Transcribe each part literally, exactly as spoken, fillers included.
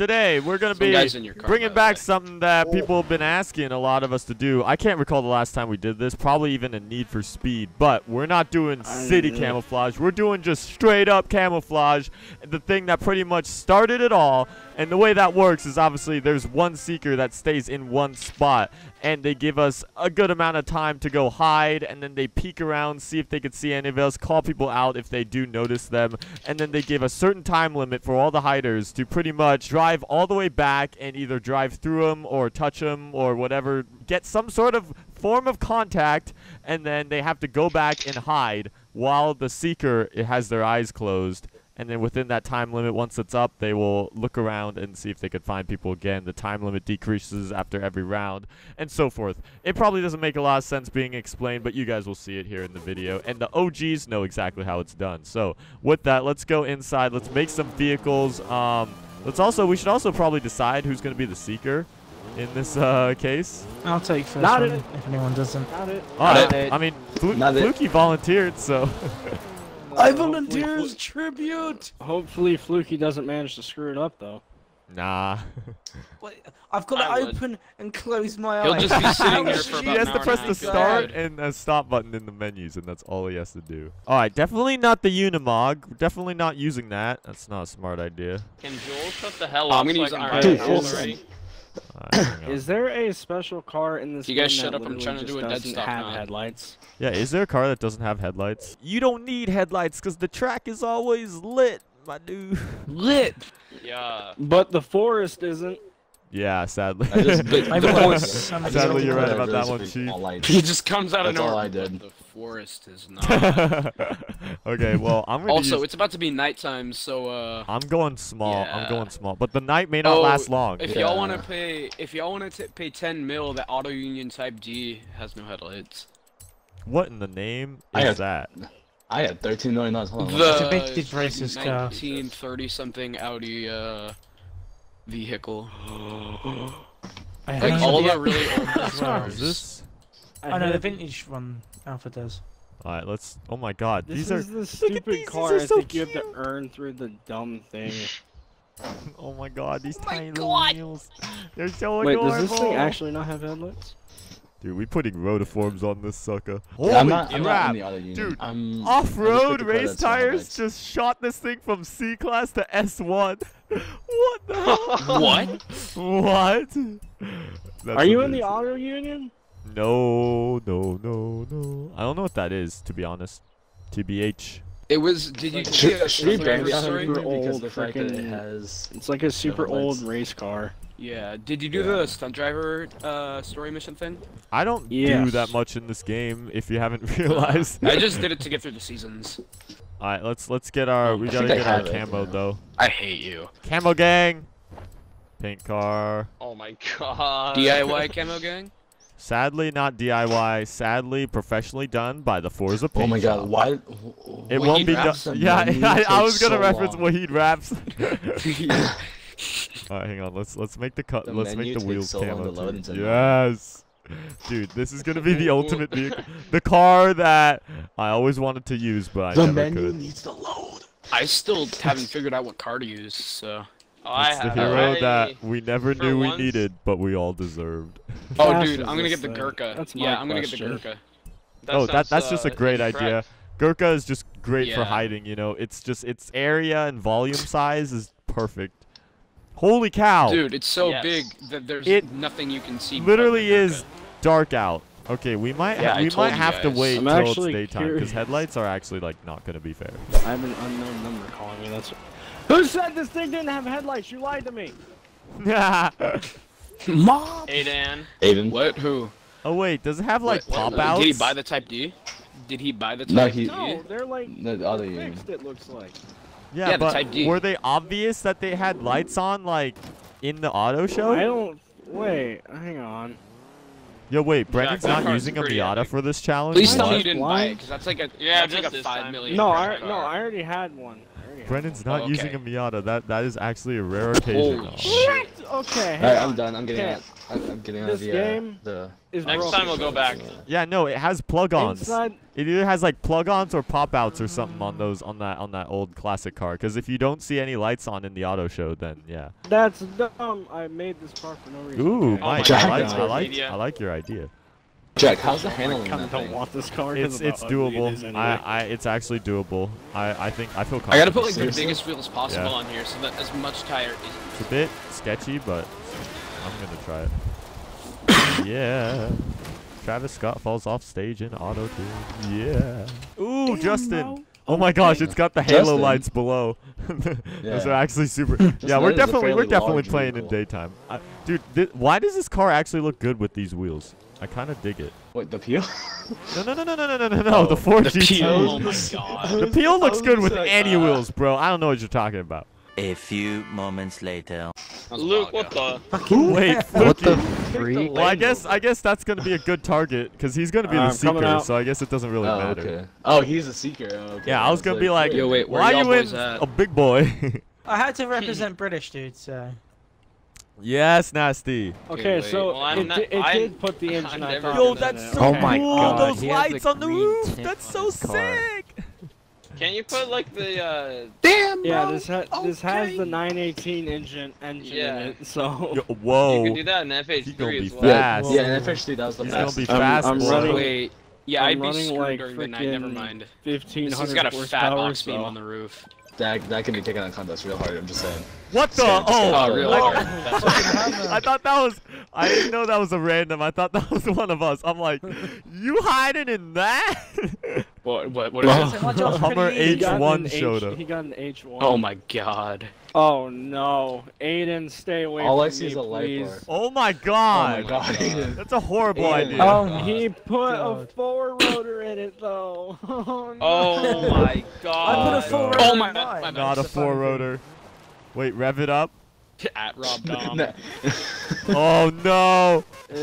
Today, we're going to be car, bringing back something that people have been asking a lot of us to do. I can't recall the last time we did this, probably even a Need for Speed, but we're not doing city camouflage. We're doing just straight-up camouflage, the thing that pretty much started it all. And the way that works is obviously there's one seeker that stays in one spot, and they give us a good amount of time to go hide, and then they peek around, see if they can see any of us, call people out if they do notice them, and then they give a certain time limit for all the hiders to pretty much drive all the way back and either drive through them or touch them or whatever, get some sort of form of contact, and then they have to go back and hide while the seeker has their eyes closed. And then within that time limit, once it's up, they will look around and see if they can find people again. The time limit decreases after every round, and so forth. It probably doesn't make a lot of sense being explained, but you guys will see it here in the video. And the O Gs know exactly how it's done. So with that, let's go inside. Let's make some vehicles. Um... Let's also, we should also probably decide who's going to be the seeker in this uh, case. I'll take first Not one, it. If anyone doesn't. Not it. Oh, Not I, it. I mean, Flu Not Flukey it. volunteered, so. I volunteer as tribute. Hopefully Flukey doesn't manage to screw it up, though. Nah. Wait, I've got I to would. open and close my He'll eyes. He'll just be sitting there for about an hour. He has to press the start and the stop button in the menus, and that's all he has to do. All right, definitely not the Unimog. Definitely not using that. That's not a smart idea. Can Joel shut the hell up? I'm gonna use Iron Man. Is there a special car in this? You guys shut up! I'm trying to do a dead stop. Have headlights? Yeah. Is there a car that doesn't have headlights? You don't need headlights because the track is always lit. My dude. Lit. Yeah. But the forest isn't. Yeah, sadly. I just, the, the sadly, you're right about that one, Chief. He just comes out That's of nowhere. All I did. The forest is not. Okay, well, I'm gonna. Also, use... it's about to be nighttime, so. Uh, I'm going small. Yeah. I'm going small, but the night may not oh, last long. If yeah. y'all want to pay, if y'all want to pay ten mil, that Auto Union Type D has no headlights. What in the name I is have... that? I had thirteen million dollars. Hold on. The nineteen thirty something Audi uh, vehicle. I like all the really old cars. Is this? I oh, know the vintage one Alpha does. All right, let's. Oh my God, this these is are. the stupid car. So I think cute. you have to earn through the dumb thing. Oh my God, these oh tiny little wheels. They're so Wait, adorable. Wait, does this thing actually not have headlights? Dude, we putting rotiforms on this sucker. Holy I'm not, I'm crap. Not in the Auto Union. Dude, I'm, off-road race tires just shot this thing from C class to S one. What the hell? What? What? That's Are you amazing. in the Auto Union? No, no, no, no. I don't know what that is, to be honest. T B H. It was, did you see a super old freaking has... It's like a super old race car. Yeah, did you do yeah. the stunt driver uh, story mission thing? I don't yes. do that much in this game, if you haven't realized. I just did it to get through the seasons. Alright, let's let's get our, we I gotta get our camo it, though. I hate you. Camo gang! Paint car. Oh my God. D I Y camo gang? Sadly, not D I Y. Sadly, professionally done by the Forza Paint. Oh my God! Why? It Wahid won't be done. Yeah, I, I was gonna so reference long. Wahid Raps. All right, hang on. Let's let's make the cut. The let's make the wheels so camo. Yes, dude, this is gonna be the ultimate vehicle, the car that I always wanted to use, but the I never menu could. needs to load. I still haven't figured out what car to use. So. Oh, it's I the hero I, that we never knew we once. needed, but we all deserved. Oh, dude, I'm gonna get the Gurkha. That's yeah, I'm question. gonna get the Gurkha. That oh, sounds, that, that's uh, just a great idea. Gurkha is just great yeah. for hiding, you know. It's just, its area and volume size is perfect. Holy cow! Dude, it's so yes. big that there's it nothing you can see. literally is dark out. Okay, we might yeah, ha we might have to wait until it's daytime, because headlights are actually, like, not gonna be fair. I have an unknown number calling me, that's... Who said this thing didn't have headlights? You lied to me. Mom. Aidan. Aidan. What? Who? Oh wait, does it have like pop outs? Did he buy the Type D? Did he buy the Type no, he, D? No, they're like the other fixed. It looks like. Yeah, yeah but the Type D. Were they obvious that they had lights on like in the auto show? I don't. Wait, hang on. Yo, wait, Brennan's yeah, not using a Miata for this challenge. Please tell me you didn't buy it, because that's like a yeah, that's like a five time. million. No, I, no, I already had one. Brennan's not oh, okay. using a Miata. That that is actually a rare occasion. Holy shit. Okay. All right, I'm done. I'm getting okay. out. I'm getting out of the, game uh, the... Next time we'll go back. Yeah, no, it has plug-ons. It either has like plug-ons or pop-outs or something on those on that on that old classic car. Because if you don't see any lights on in the auto show, then yeah. That's dumb. I made this car for no reason. Ooh, okay. Mike, oh I, like, I, like, I like your idea. Jack, how's the handling? I kind of don't want this car. It's it's doable. It anyway. I I it's actually doable. I I think I feel confident. I gotta put like the biggest wheels possible yeah. on here so that as much tire. It's a bit sketchy, but. I'm gonna try it. Yeah. Travis Scott falls off stage in auto tune. Yeah. Ooh, Damn Justin. No. Oh my gosh, it's got the Justin. halo lights below. yeah. Those are actually super. Justin yeah, we're definitely we're definitely playing vehicle. in daytime. I, dude, why does this car actually look good with these wheels? I kind of dig it. What, the Peel? no, no, no, no, no, no, no, no. Oh, the Ford G T. Oh my god. The Peel looks good with like, any uh, wheels, bro. I don't know what you're talking about. A few moments later. Luke, what the? Wait, what the freak? Well, I guess I guess that's gonna be a good target because he's gonna be uh, the seeker, so I guess it doesn't really oh, matter. Okay. Oh, he's a seeker. Oh, okay. Yeah, I was gonna like, be like, yo, wait, why are you in a big boy? I had to represent British, dude. So. Yes, Nasty. Okay, okay so well, it, not, it did put the engine on. Yo, that's so oh cool. My God. Those he lights on the roof. That's so sick. Can you put like the uh damn yeah bro. this ha okay. this has the nine eighteen engine engine yeah. in it, so Yo, whoa you can do that in F H three as well. Fast. Yeah, in F H three that was the He's best. Gonna be fast. I'm, I'm running. Wait, yeah, I'm I'd running be screwed like during the night. Never mind. Fifteen hundred. He's got a fat box beam on the roof. That that can be taken on contest real hard. I'm just saying. What the? Scared, oh, oh real hard. That's I thought that was. I didn't know that was a random. I thought that was one of us. I'm like, you hiding in that? What? What? What? Is it? Hummer H one showed up. He got an H one. Oh my god. Oh no, Aidan, stay away All from me, All I see is a light bar. Oh my god. Oh my god, Aidan. That's a horrible Aidan. idea. Um, oh, he put god. a four rotor in it though. Oh, no. Oh my god. I put a four rotor. Oh my god. Not a four rotor. Wait, rev it up. At Rob Dom. Oh no. Ew.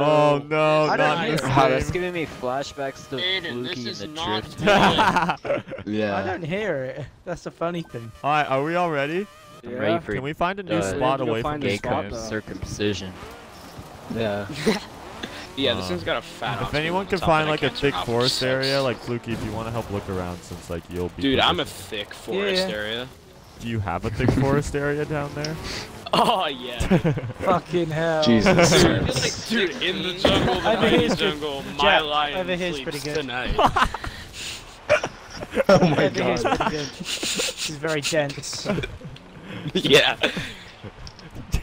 Oh no. I don't not That's giving me flashbacks to Flukey in the drift. Yeah. I don't hear it. That's the funny thing. All right, are we all ready? Yeah. Ready for Can we find a new uh, spot away from gay circumcision? Yeah. Yeah, this one's got a fat. If anyone can find like a thick forest area, like Flukey, if you want to help look around, since like you'll be. Dude, I'm a thick forest area. Do you have a thick forest area down there? Oh yeah. Fucking hell. Jesus. Dude, like, dude, in the jungle, the night the jungle, my Jack, lion sleeps pretty good. tonight. Oh my god. She's very dense. Yeah.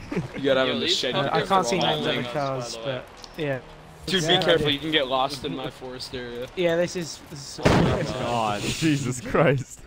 You gotta have him in the shed. I can't see any other cars, but yeah. Dude, yeah, be careful, you can get lost in my forest area. Yeah, this is... This is oh god, Jesus Christ.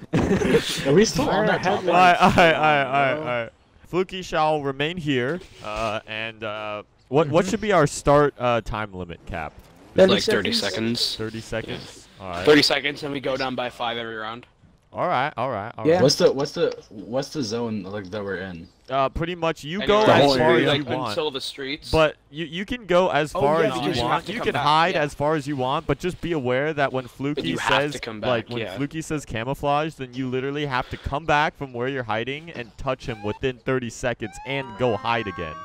Are we still on that topic? Alright, alright, alright, alright. Flukey shall remain here, uh, and uh, what what should be our start uh, time limit cap? It's like thirty seconds. thirty seconds? Yeah. Alright. thirty seconds and we go down by five every round. Alright, alright, alright. Yeah. What's the, what's the, what's the zone like that we're in? Uh, pretty much you anyway, go as far as like, you want. Until the streets. But you, you can go as far oh, yeah, as you want. You, you can back. hide yeah. as far as you want, but just be aware that when Flukey says back, like when yeah. Flukey says camouflage, then you literally have to come back from where you're hiding and touch him within thirty seconds and go hide again.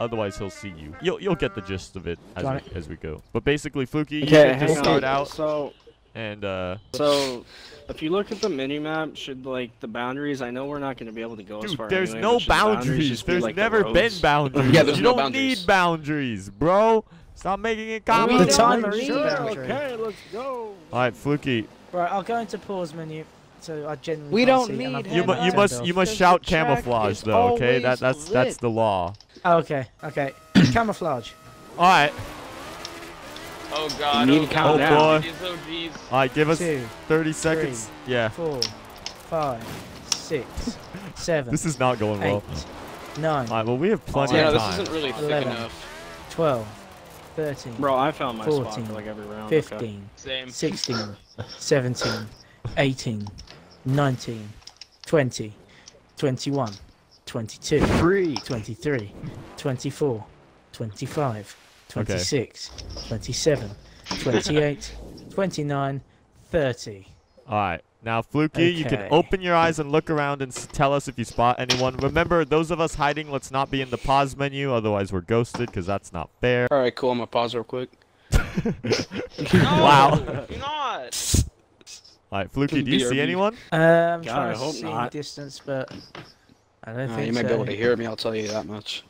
Otherwise, he'll see you. You'll you'll get the gist of it as we, it. as we go. But basically, Flukey, okay, you can just start on. out. So and uh. So. If you look at the minimap, should, like, the boundaries, I know we're not going to be able to go Dude, as far there's anyway, no boundaries. boundaries there's be, like, never the been boundaries. Yeah, there's you no don't boundaries. need boundaries, bro. Stop making it common. The time is sure. Okay, let's go. All right, Flukey. Right, I'll go into pause menu. So I generally we don't see, need you, mu you must you must shout camouflage though, okay? That that's lit. that's the law. Oh, okay. Okay. Camouflage. All right. Oh god, you need oh, to count oh boy. Oh, Alright, give us Two, thirty seconds. Three, yeah. Four, five, six, seven. This is not going eight, well. Nine. Alright, well, we have plenty oh, of yeah, time. Yeah, this isn't really eleven, thick enough. twelve, thirteen. Bro, I found my fourteen, spot for like every round. fifteen, okay. sixteen, seventeen, eighteen, nineteen, twenty, twenty-one, twenty-two, Free. twenty-three, twenty-four, twenty-five. twenty-six, okay. twenty-seven, twenty-eight, twenty-nine, thirty. All right, Now, Flukey, okay. you can open your eyes and look around and s tell us if you spot anyone. Remember, those of us hiding, let's not be in the pause menu, otherwise we're ghosted, because that's not fair. All right, cool. I'm going to pause real quick. No, wow. Do not. All right, Flukey, do you see anyone? Uh, I'm God, trying to I hope see not. The distance, but I don't no, think you might so. be able to hear me, I'll tell you that much.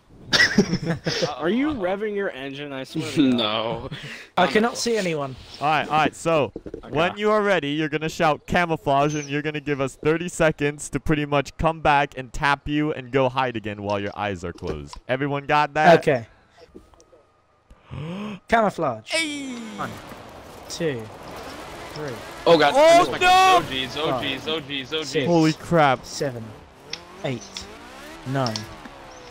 Are you revving your engine? I swear to God. No. I cannot see anyone. Alright, alright, so okay. when you are ready, you're going to shout camouflage, and you're going to give us thirty seconds to pretty much come back and tap you and go hide again while your eyes are closed. Everyone got that? Okay. Camouflage. Hey. One, two, three. Oh, God. Oh, no! God. Oh, geez, oh, geez, oh, geez, oh, geez. Holy crap. Seven, eight, nine.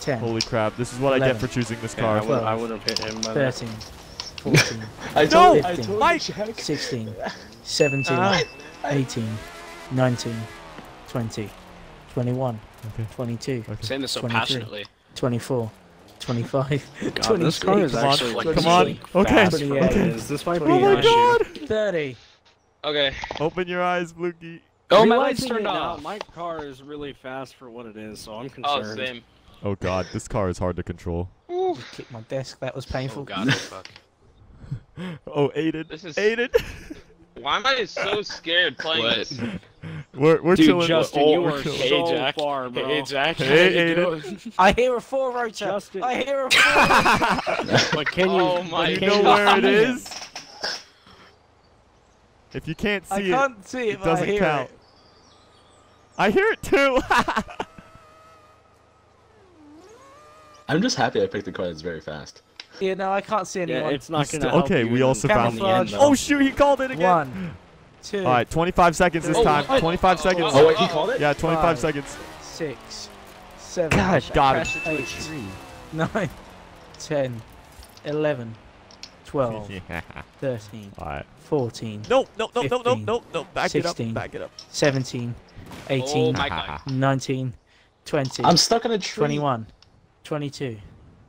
ten, Holy crap, this is what eleven, I get for choosing this car. twelve, I would have hit him by thirteen, that. fourteen, I told, fifteen, I told Mike. sixteen, seventeen, uh, eighteen, nineteen, twenty, twenty-one, okay. twenty-two, okay. Saying this so passionately. twenty-four, twenty-five, God, twenty-three, this car is actually like come on, okay, okay. This might be oh my God. thirty. Okay. Open your eyes, Flukey. Oh, my lights turned off. My car is really fast for what it is, so I'm concerned. Oh, same. Oh God, this car is hard to control. Ooh. Kicked my desk, that was painful. Oh God, oh fuck. Oh, Aidan. This is... Aidan. Why am I so scared playing what? This? We're, we're Dude, chilling. Justin, oh, you we're are chilling. So hey, Jack. Far, bro. Hey, Jack. Hey, Aidan. I hear a four rotor. Justin. I hear a four rotor. But can you, oh my you know God. Where it is? If you can't see I it, can't see it, it doesn't I hear count. It. I hear it too. I'm just happy I picked the car that's very fast. Yeah, no, I can't see anyone. Yeah, it's not going to help Okay, you we also found one. Oh, shoot, he called it again. One, two. All right, twenty-five seconds this time. twenty-five seconds. Oh, wait, he called it? Yeah, twenty-five seconds. Six, seven. Gosh, got it. Eight, three, nine, ten, eleven, twelve, thirteen, fourteen. No, no, no, no, no, no, no. Back it up. Back it up. seventeen, eighteen, nineteen, twenty. I'm stuck in a tree. twenty-one. twenty-two,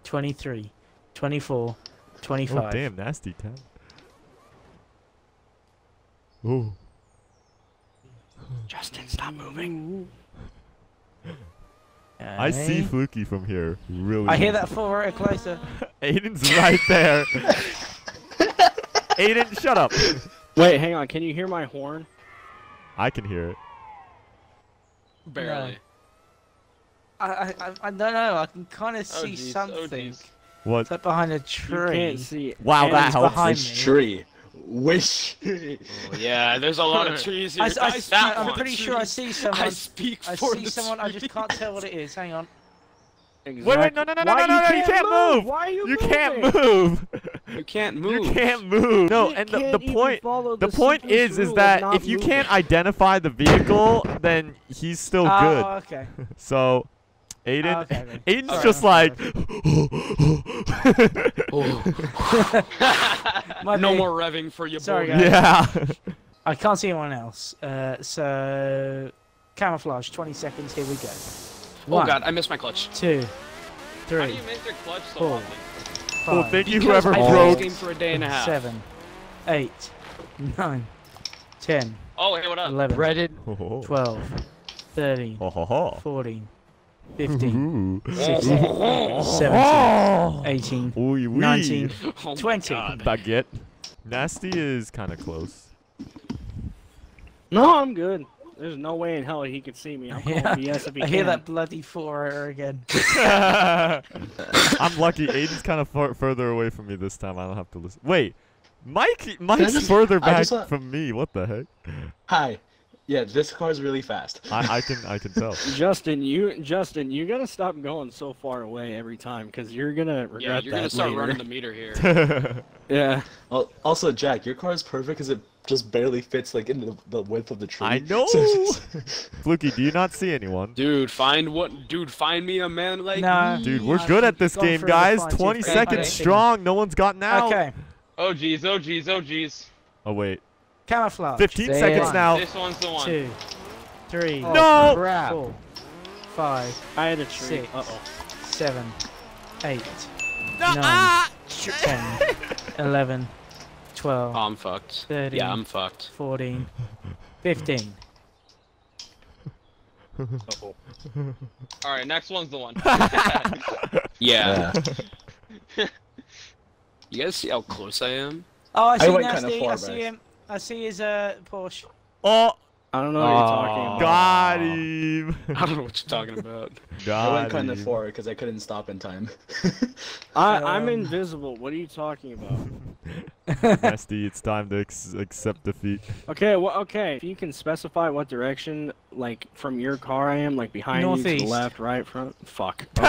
twenty-three, twenty-four, twenty-five. Oh, damn, nasty time. Ooh. Justin, stop moving. Okay. I see Flukey from here. Really. I hear that four rotor closer. Aidan's right there. Aidan, shut up. Wait, hang on. Can you hear my horn? I can hear it. Barely. No. I, I I don't know. I can kind of oh see geez, something. Oh what? It's like behind a tree. You can't see it. Wow, and that helps. Behind this tree. Wish. Oh, yeah, there's a lot of trees here. I, I, I, that I'm pretty tree. Sure I see someone. I speak for I see the someone. Tree. I just can't tell what it is. Hang on. Exactly. Wait, wait, no, no, no, Why no, no, no! You can't move. move. Why are you, you can't move. You can't move. You can't move. No, and the, the point, the point is, is that if you moving. Can't identify the vehicle, then he's still uh, good. Oh, okay. So. Aidan, oh, okay, okay. Aidan's right, just right, like, no more revving for you, boy. Yeah. I can't see anyone else. Uh, so, camouflage, twenty seconds. Here we go. One, oh God, I missed my clutch. Two, three. How do you miss your clutch so four, often? Five, well, thank you, whoever I broke. Game for a day and a half. Seven, eight, nine, ten. Oh, hey, what up? Eleven, breaded. Twelve, thirteen, fourteen. fifteen, sixteen, seventeen, eighteen, Oy, nineteen, oh twenty. Baguette. Nasty is kind of close. No, I'm good. There's no way in hell he could see me. I'm calling B S if he I can. Hear that bloody four-er again. I'm lucky. Aidan's kind of far, further away from me this time. I don't have to listen. Wait, Mike, Mike's just, further back let... from me. What the heck? Hi. Yeah, this car's really fast. I, I can I can tell. Justin, you Justin, you gotta stop going so far away every time because you're gonna regret that. Yeah, you're that gonna start later. Running the meter here. Yeah. Well, also, Jack, your car is perfect because it just barely fits like into the, the width of the tree. I know. Flukey, do you not see anyone? Dude, find what? Dude, find me a man like nah. me. Dude, we're yeah, good at this game, guys. Twenty okay, seconds strong. No one's gotten out. Okay. Oh geez, oh geez, oh geez. Oh wait. Camouflage. fifteen there seconds now. This one's the one. Two, three, oh, no! Crap. Four, five, I had a tree. Six, uh -oh. seven, eight, no, nine, ah! ten, eleven, twelve. Oh, I'm fucked. thirteen, yeah, I'm fucked. fourteen, fifteen, Oh. Alright, next one's the one. Yeah. yeah. You guys see how close I am? Oh, I see I Nasty. Far, I see him. I see his uh, Porsche. Oh! I don't know what oh, you're talking about. Got him! I don't know what you're talking about. Got I went kind of forward because I couldn't stop in time. I, um... I'm invisible. What are you talking about? Nasty, it's time to ex accept defeat. Okay, well, okay. If you can specify what direction, like, from your car I am, like, behind Northeast. You, to the left, right, front. Fuck. Okay.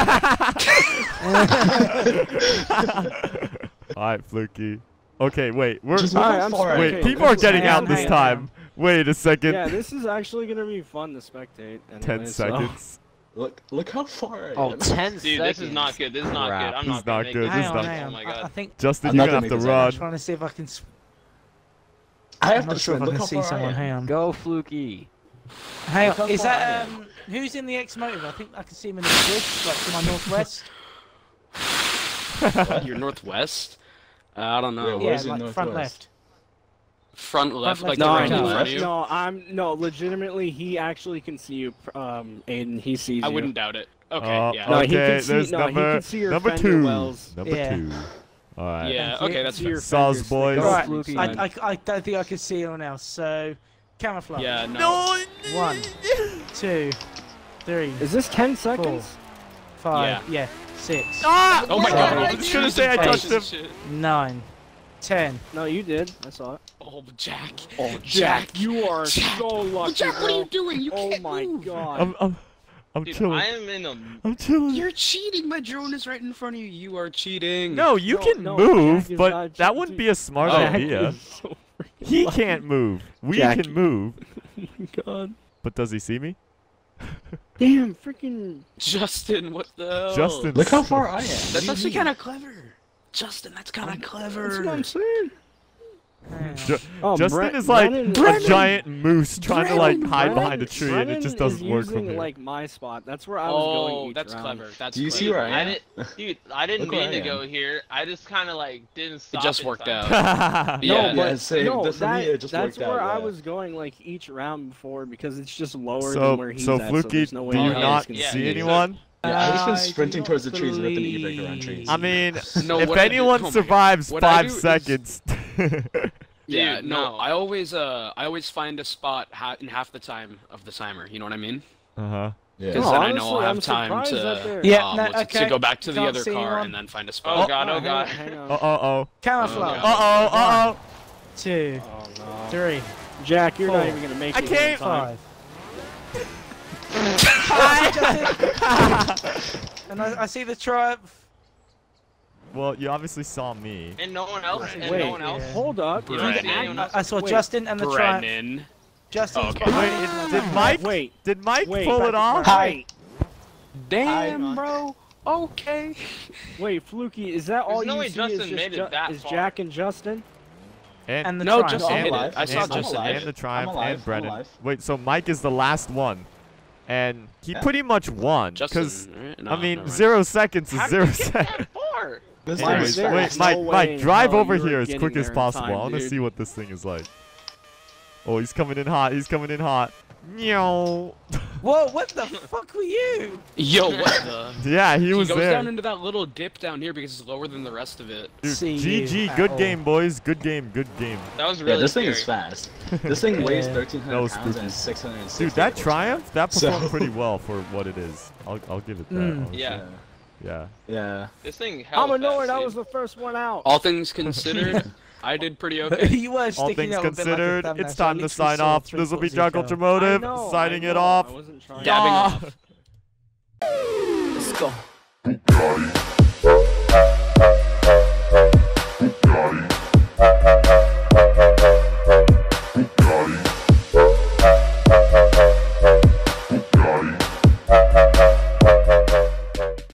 Alright, Flukey. Okay, wait. We're. Right, I'm sorry. Wait, okay, people are getting out this time. Wait a second. Yeah, this is actually gonna be fun to spectate. Anyways, ten seconds. So. Look, look how far. I oh, am. ten Dude, seconds. Dude, this is not good. This is not Crap. good. I'm this not gonna make good. This is not good. Oh my god. I think Justin, I'm you're gonna, gonna have to run. I'm trying to see if I can. I have I'm to sure if I can see someone. Hang on. Go, Flukey. Hang on. Is that um? Who's in the X Motive? I think I can see him in the woods, like to my northwest. What, your northwest? Uh, I don't know. Yeah, yeah like front left. Front left, front like left. No, right no, no, I'm no. Legitimately, he actually can see you, um, Aidan. He sees you. I wouldn't doubt it. Okay, uh, yeah. No, okay, he can see, there's no, number, he can see your number two. Wells. Number yeah. two. All right. Yeah. Okay, that's your Sauce boys. All right. I, I, I don't think I can see anyone else. So, camouflage. Yeah. No. One, two, three. Is this ten seconds? Four, five. Yeah. yeah six. Ah! Oh my god! I was gonna say I touched him. Nine. Ten. No, you did. I saw it. Oh, Jack. Oh, Jack. Jack you are Jack. so lucky. Jack, what are you doing? You oh can't Oh my move. god. I'm, I'm, I'm Dude, chilling. I am in a... I'm chilling. You're cheating. My drone is right in front of you. You are cheating. No, you no, can no, move, Jack but that wouldn't be a smart Jack idea. So he lucky. can't move. We Jack. can move. God. But does he see me? Damn, freaking... Justin, what the hell? Justin, look how far I am. That's actually kind of clever. Justin, that's kind of clever. That's what I'm saying. Ju oh, Justin Bre is like Brennan, a Brennan, giant moose trying Brennan, to like hide Brennan, behind a tree, Brennan and it just doesn't is work for me. Like my spot, that's where I was oh, going. Oh, that's round. clever. That's Do you clever. see where I am? I didn't, dude, I didn't mean I to go here. I just kind of like didn't stop. It just worked out. yeah, no, but, yeah, same. no that, that, it just that's where out, I yeah. was going like each round before because it's just lower so, than where he's so at. So Flukey, no do you not see anyone? Yeah, I've just been sprinting towards the trees with an e-brake around trees. I mean, no, if anyone do, survives oh five seconds. Is... yeah, Dude, no, no, I always, uh, I always find a spot ha in half the time of the timer. You know what I mean? Uh huh. Because yeah. no, then honestly, I know I'll have I'm time to, yeah, um, no, okay. to go back to the other car and then find a spot. Oh, oh god! Oh god! Hang on, hang on. Uh oh! oh. Camouflage. Uh oh! Uh oh! Two, oh, no. three. Jack, you're Four. not even gonna make it. I can't. Five. And I, I see the Triumph. Well, you obviously saw me. And no one else. Wait, and no one else. Yeah. Hold up. Brennan. I, I saw Wait. Justin and the Brennan. Triumph. Justin. Oh, okay. Wait, did Mike? Wait. Did Mike Wait, pull it off? Hi. Damn, Hi, bro. Okay. Wait, Flukey, is that There's all no you way see Justin is, made it that is Jack and Justin? And, and the no, Triumph. Justin made it. I saw and, Justin and the Triumph alive, and Brennan. Wait, so Mike is the last one. And he yeah. pretty much won, because, right? no, I mean, no zero seconds is How zero seconds. Anyways, wait, Mike, no Mike, drive over here as quick as possible. Time, I want to see what this thing is like. Oh, he's coming in hot. He's coming in hot. Whoa, what the fuck were you? Yo, what the? Yeah, he, he was there. He goes down into that little dip down here because it's lower than the rest of it. Dude, G G, good all. game, boys. Good game, good game. That was really Yeah, this scary. thing is fast. This thing weighs thirteen hundred pounds and six hundred sixty. Dude, that Triumph, that performed so. pretty well for what it is. I'll, I'll give it that. Mm. Yeah. Yeah. Yeah. This thing held I'm annoyed I was the first one out. All things considered, I did pretty okay. you were All things out considered, like it's time to sign off. This will be JackUltraMotive signing it off. Dabbing off. Let's go.